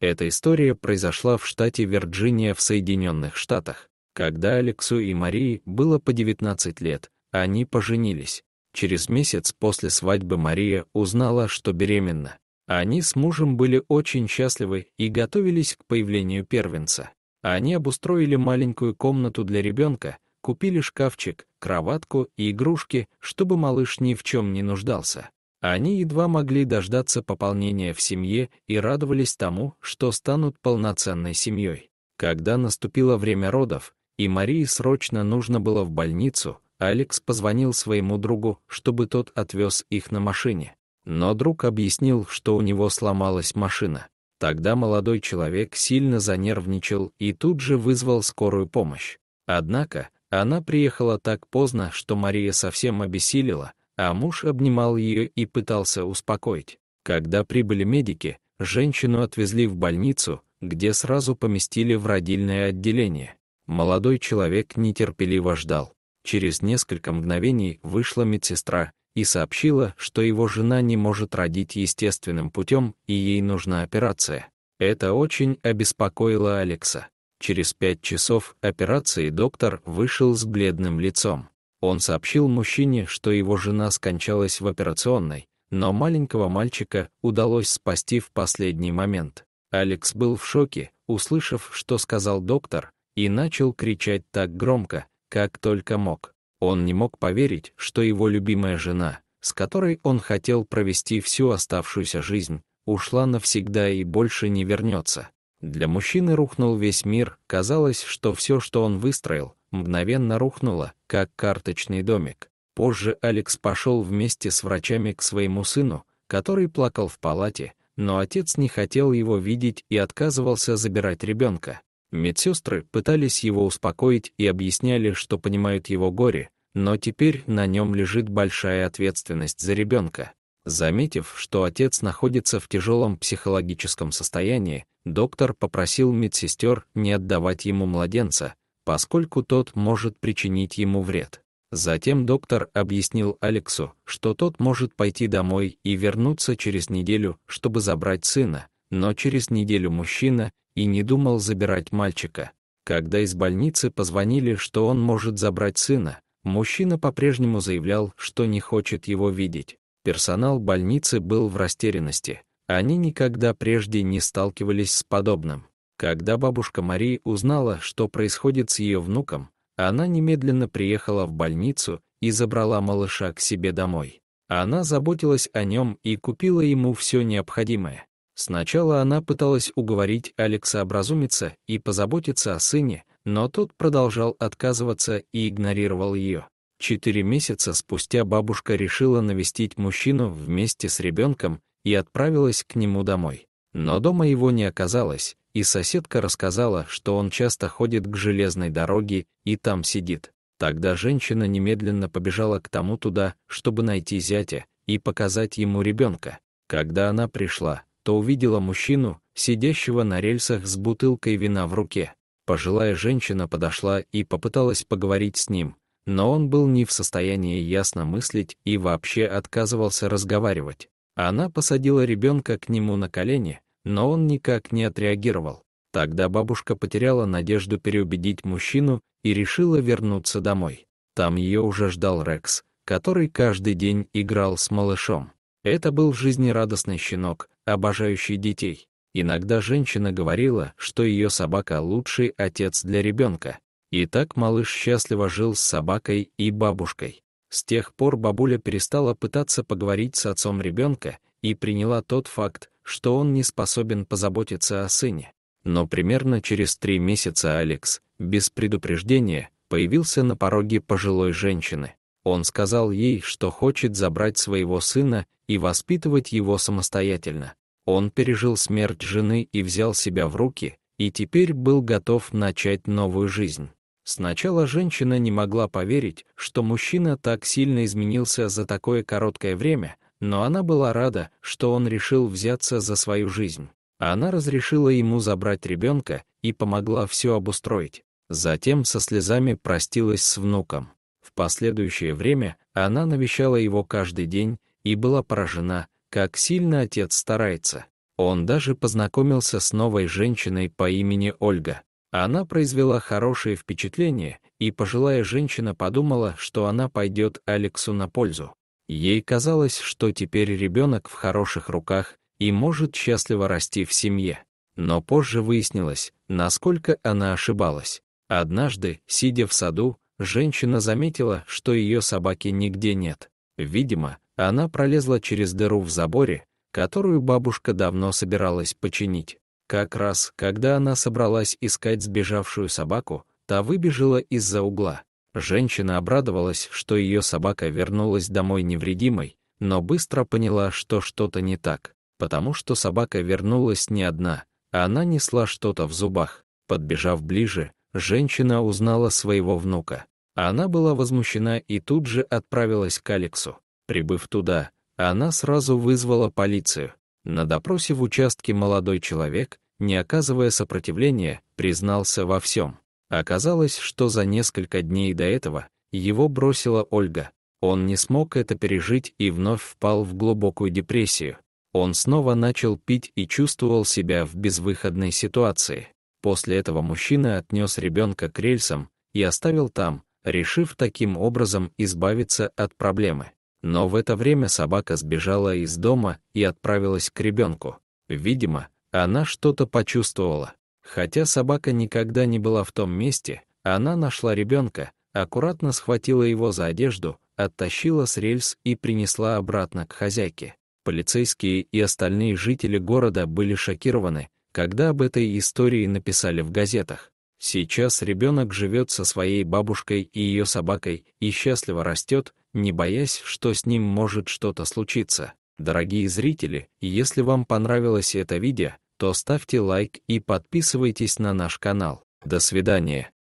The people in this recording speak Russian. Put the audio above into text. Эта история произошла в штате Вирджиния в Соединенных Штатах. Когда Алексу и Марии было по 19 лет, они поженились. Через месяц после свадьбы Мария узнала, что беременна. Они с мужем были очень счастливы и готовились к появлению первенца. Они обустроили маленькую комнату для ребенка, купили шкафчик, кроватку и игрушки, чтобы малыш ни в чем не нуждался. Они едва могли дождаться пополнения в семье и радовались тому, что станут полноценной семьей. Когда наступило время родов, и Марии срочно нужно было в больницу, Алекс позвонил своему другу, чтобы тот отвез их на машине. Но друг объяснил, что у него сломалась машина. Тогда молодой человек сильно занервничал и тут же вызвал скорую помощь. Однако она приехала так поздно, что Мария совсем обессилила, а муж обнимал ее и пытался успокоить. Когда прибыли медики, женщину отвезли в больницу, где сразу поместили в родильное отделение. Молодой человек нетерпеливо ждал. Через несколько мгновений вышла медсестра и сообщила, что его жена не может родить естественным путем и ей нужна операция. Это очень обеспокоило Алекса. Через 5 часов операции доктор вышел с бледным лицом. Он сообщил мужчине, что его жена скончалась в операционной, но маленького мальчика удалось спасти в последний момент. Алекс был в шоке, услышав, что сказал доктор, и начал кричать так громко, как только мог. Он не мог поверить, что его любимая жена, с которой он хотел провести всю оставшуюся жизнь, ушла навсегда и больше не вернется. Для мужчины рухнул весь мир, казалось, что все, что он выстроил, мгновенно рухнула, как карточный домик. Позже Алекс пошел вместе с врачами к своему сыну, который плакал в палате, но отец не хотел его видеть и отказывался забирать ребенка. Медсестры пытались его успокоить и объясняли, что понимают его горе, но теперь на нем лежит большая ответственность за ребенка. Заметив, что отец находится в тяжелом психологическом состоянии, доктор попросил медсестер не отдавать ему младенца, поскольку тот может причинить ему вред. Затем доктор объяснил Алексу, что тот может пойти домой и вернуться через неделю, чтобы забрать сына, но через неделю мужчина и не думал забирать мальчика. Когда из больницы позвонили, что он может забрать сына, мужчина по-прежнему заявлял, что не хочет его видеть. Персонал больницы был в растерянности. Они никогда прежде не сталкивались с подобным. Когда бабушка Марии узнала, что происходит с ее внуком, она немедленно приехала в больницу и забрала малыша к себе домой. Она заботилась о нем и купила ему все необходимое. Сначала она пыталась уговорить Алекса образумиться и позаботиться о сыне, но тот продолжал отказываться и игнорировал ее. 4 месяца спустя бабушка решила навестить мужчину вместе с ребенком и отправилась к нему домой. Но дома его не оказалось, и соседка рассказала, что он часто ходит к железной дороге и там сидит. Тогда женщина немедленно побежала к тому туда, чтобы найти зятя и показать ему ребенка. Когда она пришла, то увидела мужчину, сидящего на рельсах с бутылкой вина в руке. Пожилая женщина подошла и попыталась поговорить с ним, но он был не в состоянии ясно мыслить и вообще отказывался разговаривать. Она посадила ребенка к нему на колени, но он никак не отреагировал. Тогда бабушка потеряла надежду переубедить мужчину и решила вернуться домой. Там ее уже ждал Рекс, который каждый день играл с малышом. Это был жизнерадостный щенок, обожающий детей. Иногда женщина говорила, что ее собака – лучший отец для ребенка. И так малыш счастливо жил с собакой и бабушкой. С тех пор бабуля перестала пытаться поговорить с отцом ребенка и приняла тот факт, что он не способен позаботиться о сыне. Но примерно через 3 месяца Алекс, без предупреждения, появился на пороге пожилой женщины. Он сказал ей, что хочет забрать своего сына и воспитывать его самостоятельно. Он пережил смерть жены и взял себя в руки, и теперь был готов начать новую жизнь. Сначала женщина не могла поверить, что мужчина так сильно изменился за такое короткое время, но она была рада, что он решил взяться за свою жизнь. Она разрешила ему забрать ребенка и помогла все обустроить. Затем со слезами простилась с внуком. В последующее время она навещала его каждый день и была поражена, как сильно отец старается. Он даже познакомился с новой женщиной по имени Ольга. Она произвела хорошее впечатление, и пожилая женщина подумала, что она пойдет Алексу на пользу. Ей казалось, что теперь ребенок в хороших руках и может счастливо расти в семье. Но позже выяснилось, насколько она ошибалась. Однажды, сидя в саду, женщина заметила, что ее собаки нигде нет. Видимо, она пролезла через дыру в заборе, которую бабушка давно собиралась починить. Как раз, когда она собралась искать сбежавшую собаку, та выбежала из-за угла. Женщина обрадовалась, что ее собака вернулась домой невредимой, но быстро поняла, что что-то не так, потому что собака вернулась не одна, она несла что-то в зубах. Подбежав ближе, женщина узнала своего внука. Она была возмущена и тут же отправилась к Алексу. Прибыв туда, она сразу вызвала полицию. На допросе в участке молодой человек, не оказывая сопротивления, признался во всем. Оказалось, что за несколько дней до этого его бросила Ольга. Он не смог это пережить и вновь впал в глубокую депрессию. Он снова начал пить и чувствовал себя в безвыходной ситуации. После этого мужчина отнес ребенка к рельсам и оставил там, решив таким образом избавиться от проблемы. Но в это время собака сбежала из дома и отправилась к ребенку. Видимо, она что-то почувствовала. Хотя собака никогда не была в том месте, она нашла ребенка, аккуратно схватила его за одежду, оттащила с рельс и принесла обратно к хозяйке. Полицейские и остальные жители города были шокированы, когда об этой истории написали в газетах. Сейчас ребенок живет со своей бабушкой и ее собакой и счастливо растет, не боясь, что с ним может что-то случиться. Дорогие зрители, если вам понравилось это видео, то ставьте лайк и подписывайтесь на наш канал. До свидания.